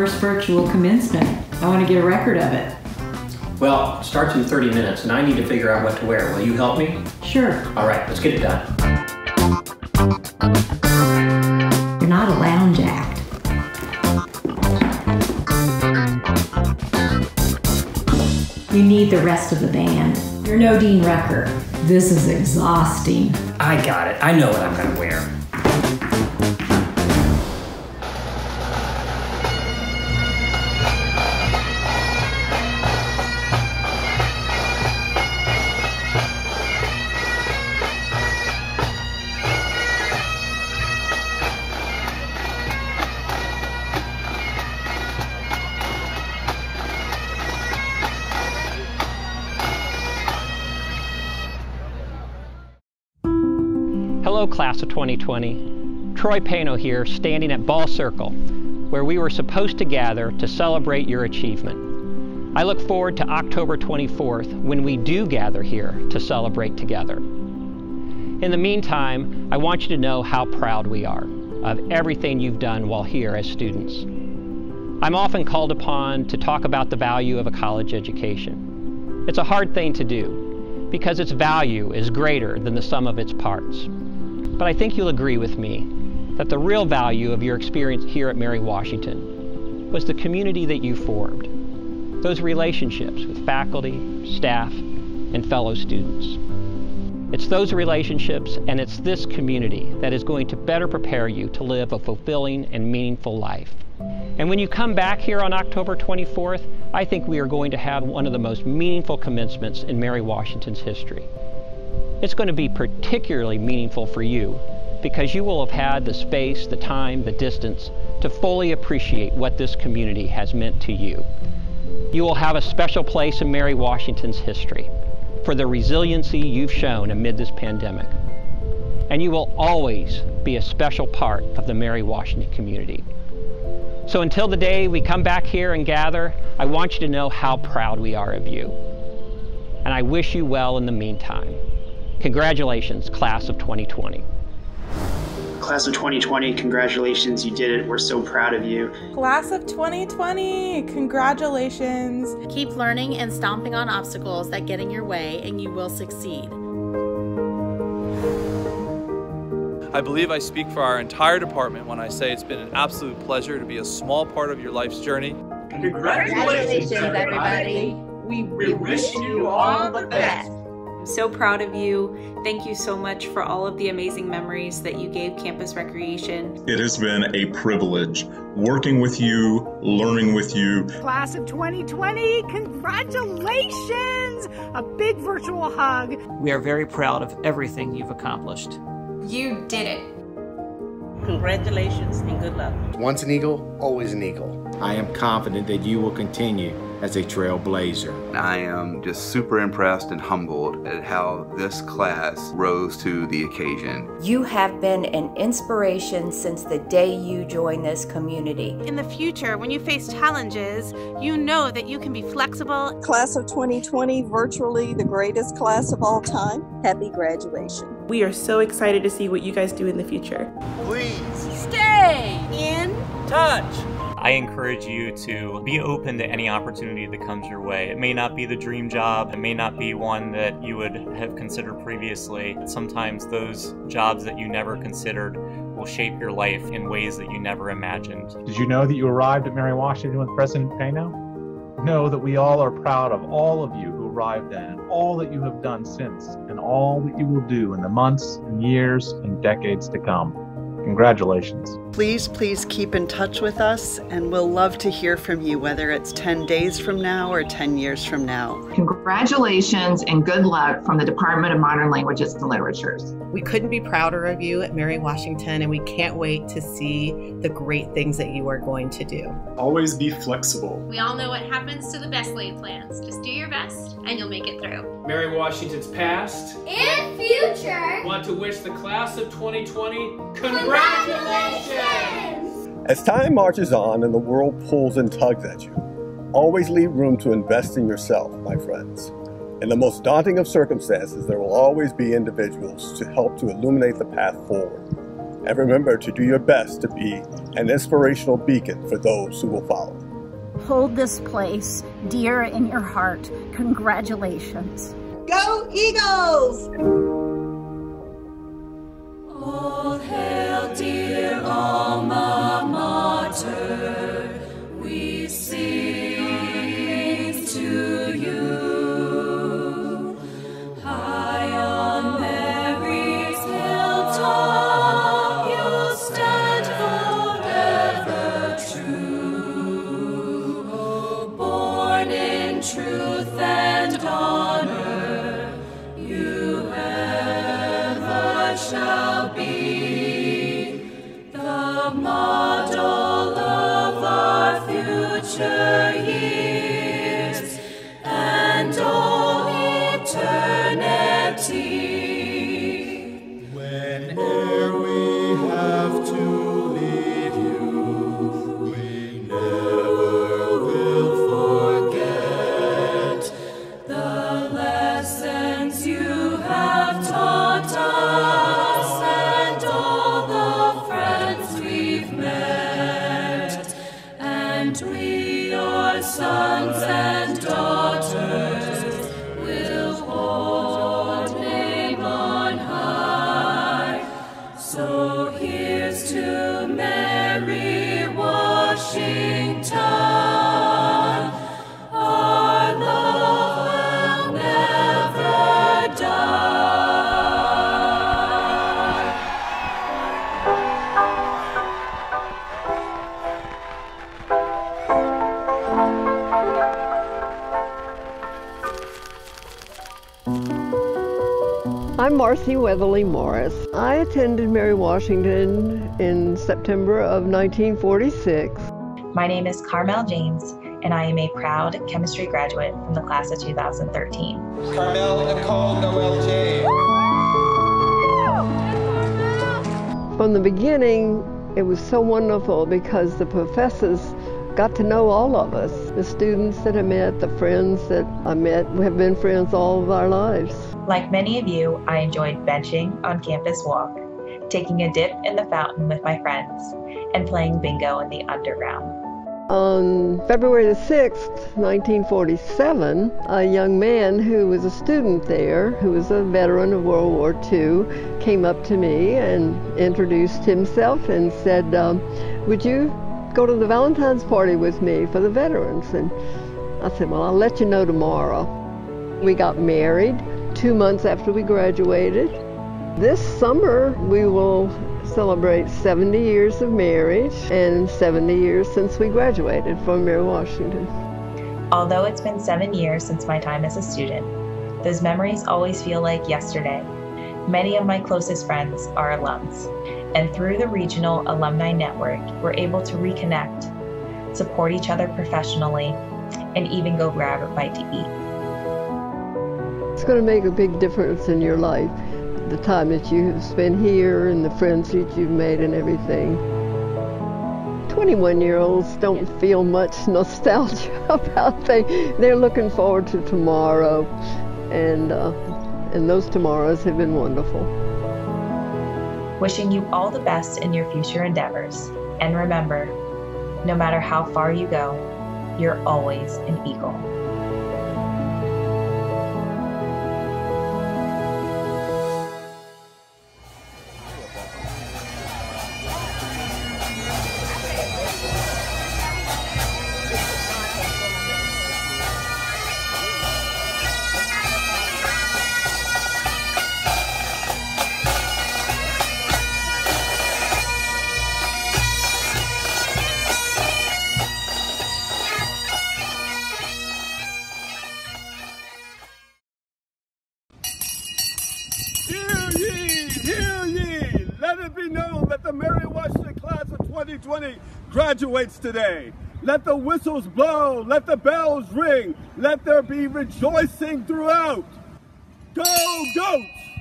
first virtual commencement. I want to get a record of it. Well, it starts in 30 minutes, and I need to figure out what to wear. Will you help me? Sure. All right, let's get it done. You're not a lounge act. You need the rest of the band. You're no Dean Rucker. This is exhausting. I got it. I know what I'm going to wear. Hello, class of 2020. Troy Paino here, standing at Ball Circle, where we were supposed to gather to celebrate your achievement. I look forward to October 24th, when we do gather here to celebrate together. In the meantime, I want you to know how proud we are of everything you've done while here as students. I'm often called upon to talk about the value of a college education. It's a hard thing to do, because its value is greater than the sum of its parts. But I think you'll agree with me that the real value of your experience here at Mary Washington was the community that you formed, those relationships with faculty, staff, and fellow students. It's those relationships and it's this community that is going to better prepare you to live a fulfilling and meaningful life. And when you come back here on October 24th, I think we are going to have one of the most meaningful commencements in Mary Washington's history. It's going to be particularly meaningful for you because you will have had the space, the time, the distance to fully appreciate what this community has meant to you. You will have a special place in Mary Washington's history for the resiliency you've shown amid this pandemic. And you will always be a special part of the Mary Washington community. So until the day we come back here and gather, I want you to know how proud we are of you. And I wish you well in the meantime. Congratulations, class of 2020. Class of 2020, congratulations, you did it. We're so proud of you. Class of 2020, congratulations. Keep learning and stomping on obstacles that get in your way, and you will succeed. I believe I speak for our entire department when I say it's been an absolute pleasure to be a small part of your life's journey. Congratulations, everybody. We wish you all the best. I'm so proud of you. Thank you so much for all of the amazing memories that you gave Campus Recreation. It has been a privilege working with you, learning with you. Class of 2020, congratulations! A big virtual hug. We are very proud of everything you've accomplished. You did it. Congratulations and good luck. Once an eagle, always an eagle. I am confident that you will continue as a trailblazer. I am just super impressed and humbled at how this class rose to the occasion. You have been an inspiration since the day you joined this community. In the future, when you face challenges, you know that you can be flexible. Class of 2020, virtually the greatest class of all time. Happy graduation. We are so excited to see what you guys do in the future. Please stay in touch. I encourage you to be open to any opportunity that comes your way. It may not be the dream job, it may not be one that you would have considered previously. Sometimes those jobs that you never considered will shape your life in ways that you never imagined. Did you know that you arrived at Mary Washington with President Paino? Know that we all are proud of all of you who arrived then, all that you have done since, and all that you will do in the months and years and decades to come. Congratulations. Please keep in touch with us, and we'll love to hear from you, whether it's 10 days from now or 10 years from now. Congratulations and good luck from the Department of Modern Languages and Literatures. We couldn't be prouder of you at Mary Washington, and we can't wait to see the great things that you are going to do. Always be flexible. We all know what happens to the best laid plans. Just do your best and you'll make it through. Mary Washington's past and future want to wish the class of 2020 congratulations! As time marches on and the world pulls and tugs at you, always leave room to invest in yourself, my friends. In the most daunting of circumstances, there will always be individuals to help to illuminate the path forward. And remember to do your best to be an inspirational beacon for those who will follow. hold this place dear in your heart. Congratulations. Go Eagles! All hail, dear alma mater, we sing to you. High on Mary's hilltop, you'll stand forever true. Oh, born in truth and honor, you ever shall be the model of our future years and all eternity. Whene'er we have to leave you, we never will forget the lessons you have taught us and all the friends we've met. And we, your sons and daughters, will hold your name on high. So here's to Mary Washington. Our love will never die. I'm Marcy Weatherly Morris. I attended Mary Washington in September of 1946. My name is Carmel James, and I am a proud chemistry graduate from the class of 2013. Carmel Nicole Noel James. From the beginning, it was so wonderful because the professors got to know all of us. The students that I met, the friends that I met, we have been friends all of our lives. Like many of you, I enjoyed benching on Campus Walk, taking a dip in the fountain with my friends, and playing bingo in the underground. On February the 6th, 1947, a young man who was a student there, who was a veteran of World War II, came up to me and introduced himself and said, would you go to the Valentine's party with me for the veterans? And I said, well, I'll let you know tomorrow. We got married 2 months after we graduated. This summer, we will celebrate 70 years of marriage and 70 years since we graduated from Mary Washington. Although it's been 7 years since my time as a student, those memories always feel like yesterday. Many of my closest friends are alums, and through the regional alumni network, we're able to reconnect, support each other professionally, and even go grab a bite to eat. It's going to make a big difference in your life, the time that you have spent here and the friends that you've made and everything. 21-year-olds don't feel much nostalgia about things. They're looking forward to tomorrow, and those tomorrows have been wonderful. Wishing you all the best in your future endeavors. And remember, no matter how far you go, you're always an eagle. Graduates today. Let the whistles blow, let the bells ring, let there be rejoicing throughout. Go Goats!